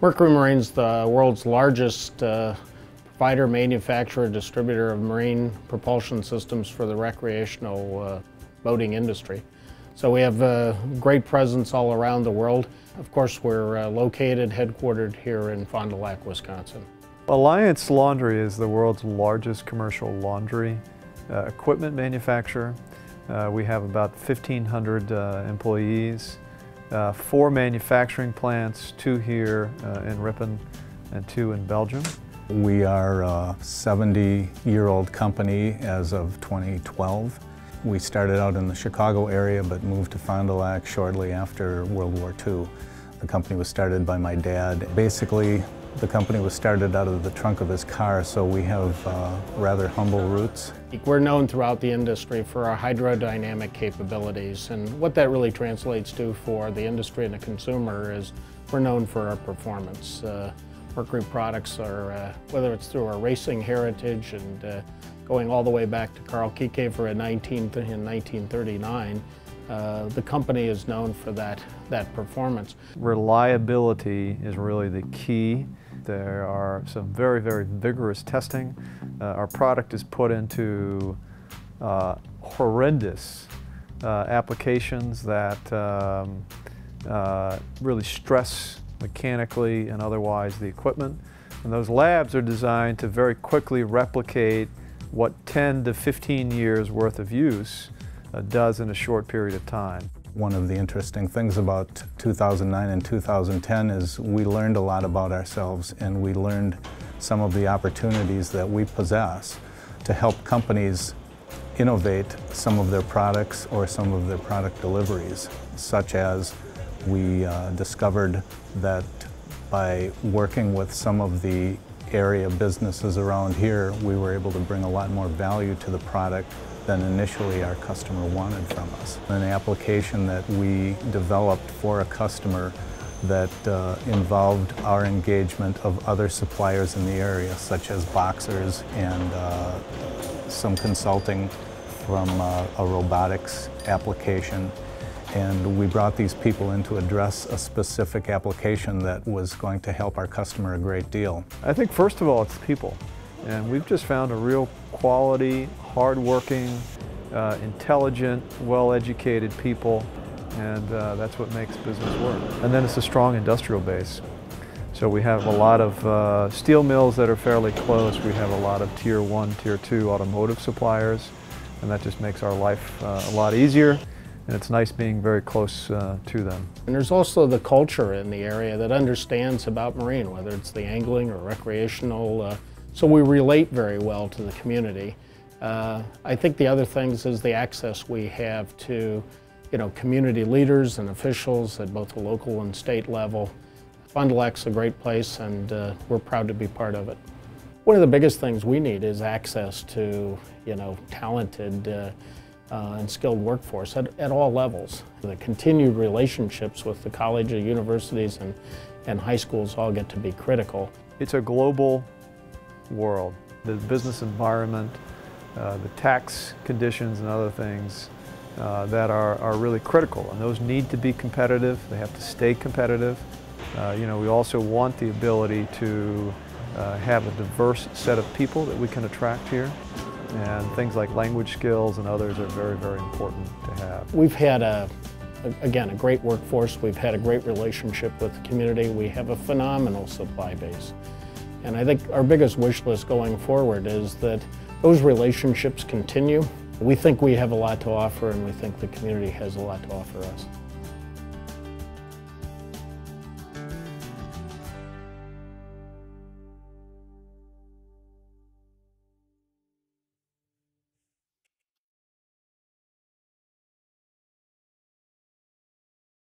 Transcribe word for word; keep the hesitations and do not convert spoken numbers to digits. Mercury Marine is the world's largest uh, provider, manufacturer, distributor of marine propulsion systems for the recreational uh, boating industry. So we have a great presence all around the world. Of course, we're uh, located, headquartered here in Fond du Lac, Wisconsin. Alliance Laundry is the world's largest commercial laundry uh, equipment manufacturer. Uh, we have about fifteen hundred uh, employees. Uh, four manufacturing plants, two here uh, in Ripon and two in Belgium. We are a seventy-year-old company as of twenty twelve. We started out in the Chicago area but moved to Fond du Lac shortly after World War Two. The company was started by my dad. Basically, the company was started out of the trunk of his car, so we have uh, rather humble roots. We're known throughout the industry for our hydrodynamic capabilities, and what that really translates to for the industry and the consumer is we're known for our performance. Uh, Mercury products are, uh, whether it's through our racing heritage and uh, going all the way back to Carl Kiekhaefer in nineteen thirty-nine, uh, the company is known for that, that performance. Reliability is really the key. There are some very, very vigorous testing. Uh, our product is put into uh, horrendous uh, applications that um, uh, really stress mechanically and otherwise the equipment. And those labs are designed to very quickly replicate what ten to fifteen years worth of use uh, does in a short period of time. One of the interesting things about two thousand nine and two thousand ten is we learned a lot about ourselves, and we learned some of the opportunities that we possess to help companies innovate some of their products or some of their product deliveries, such as we uh, discovered that by working with some of the area businesses around here, we were able to bring a lot more value to the product than initially our customer wanted from us. An application that we developed for a customer that uh, involved our engagement of other suppliers in the area, such as boxers and uh, some consulting from uh, a robotics application. And we brought these people in to address a specific application that was going to help our customer a great deal. I think first of all, it's people. And we've just found a real quality, hardworking, uh, intelligent, well-educated people, and uh, that's what makes business work. And then it's a strong industrial base. So we have a lot of uh, steel mills that are fairly close. We have a lot of tier one, tier two automotive suppliers, and that just makes our life uh, a lot easier. And it's nice being very close uh, to them. And there's also the culture in the area that understands about marine, whether it's the angling or recreational. Uh, so we relate very well to the community. Uh, I think the other things is the access we have to, you know, community leaders and officials at both the local and state level. Fond du Lac's a great place, and uh, we're proud to be part of it. One of the biggest things we need is access to, you know, talented uh, Uh, and skilled workforce at, at all levels. The continued relationships with the college and universities and, and high schools all get to be critical. It's a global world. The business environment, uh, the tax conditions and other things uh, that are, are really critical, and those need to be competitive. They have to stay competitive. Uh, you know, we also want the ability to uh, have a diverse set of people that we can attract here. And things like language skills and others are very, very important to have. We've had, a, again, a great workforce. We've had a great relationship with the community. We have a phenomenal supply base. And I think our biggest wish list going forward is that those relationships continue. We think we have a lot to offer, and we think the community has a lot to offer us.